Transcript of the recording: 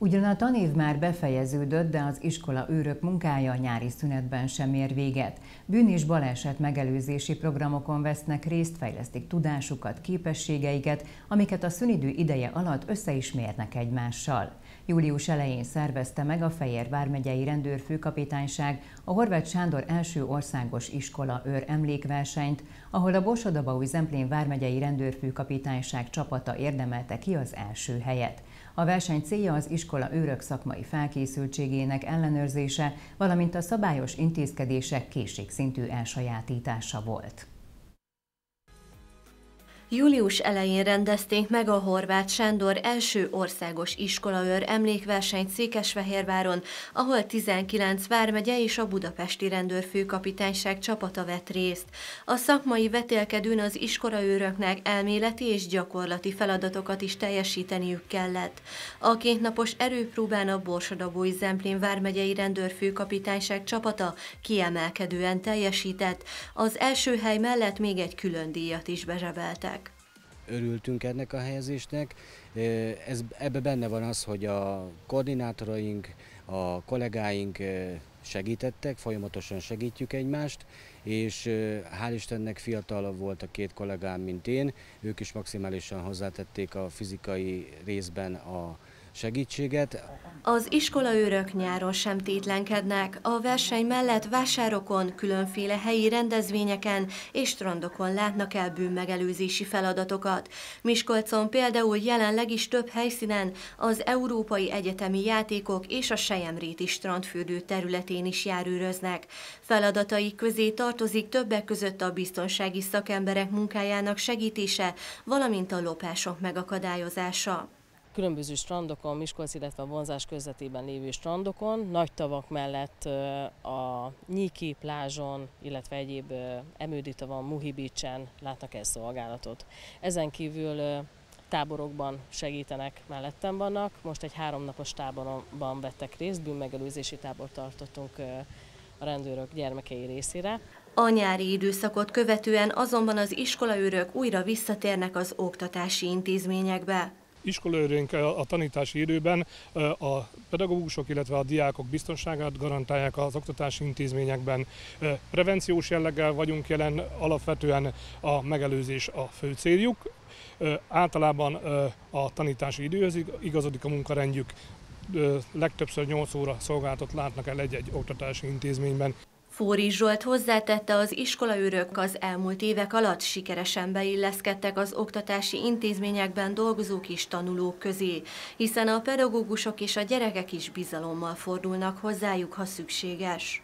Ugyan a tanév már befejeződött, de az iskolaőrök munkája a nyári szünetben sem ér véget. Bűn és baleset megelőzési programokon vesznek részt, fejlesztik tudásukat, képességeiket, amiket a szünidő ideje alatt össze is mérnek egymással. Július elején szervezte meg a Fejér Vármegyei Rendőrfőkapitányság a Horváth Sándor első országos iskolaőr emlékversenyt, ahol a Borsod-Abaúj-Zemplén Vármegyei Rendőrfőkapitányság csapata érdemelte ki az első helyet. A verseny célja az iskolaőrök szakmai felkészültségének ellenőrzése, valamint a szabályos intézkedések készségszintű elsajátítása volt. Július elején rendezték meg a Horváth Sándor első országos iskolaőr emlékversenyt Székesfehérváron, ahol 19 vármegye és a budapesti rendőrfőkapitányság csapata vett részt. A szakmai vetélkedőn az iskolaőröknek elméleti és gyakorlati feladatokat is teljesíteniük kellett. A kétnapos erőpróbán a Borsod-Abaúj-Zemplén vármegyei rendőrfőkapitányság csapata kiemelkedően teljesített, az első hely mellett még egy külön díjat is bezsebeltek. Örültünk ennek a helyezésnek. Ebben benne van az, hogy a koordinátoraink, a kollégáink segítettek, folyamatosan segítjük egymást, és hál' Istennek fiatalabb volt a két kollégám, mint én. Ők is maximálisan hozzátették a fizikai részben a segítséget. Az iskolaőrök nyáron sem tétlenkednek. A verseny mellett vásárokon, különféle helyi rendezvényeken és strandokon látnak el bűnmegelőzési feladatokat. Miskolcon például jelenleg is több helyszínen az Európai Egyetemi Játékok és a Sejemréti strandfürdő területén is járőröznek. Feladataik közé tartozik többek között a biztonsági szakemberek munkájának segítése, valamint a lopások megakadályozása. Különböző strandokon, Miskolc, illetve a vonzás közvetében lévő strandokon, nagy tavak mellett a Nyíki plázson, illetve egyéb Emőditavon, Muhibicsen látnak el szolgálatot. Ezen kívül táborokban segítenek, mellettem vannak. Most egy 3 napos táborban vettek részt, bűnmegelőzési tábort tartottunk a rendőrök gyermekei részére. A nyári időszakot követően azonban az iskolaőrök újra visszatérnek az oktatási intézményekbe. Iskolaőrünk a tanítási időben a pedagógusok, illetve a diákok biztonságát garantálják az oktatási intézményekben. Prevenciós jelleggel vagyunk jelen, alapvetően a megelőzés a fő céljuk. Általában a tanítási időhöz igazodik a munkarendjük, legtöbbször 8 óra szolgálatot látnak el egy-egy oktatási intézményben. Fóri Zsolt hozzátette, az iskolaőrök az elmúlt évek alatt sikeresen beilleszkedtek az oktatási intézményekben dolgozók és tanulók közé, hiszen a pedagógusok és a gyerekek is bizalommal fordulnak hozzájuk, ha szükséges.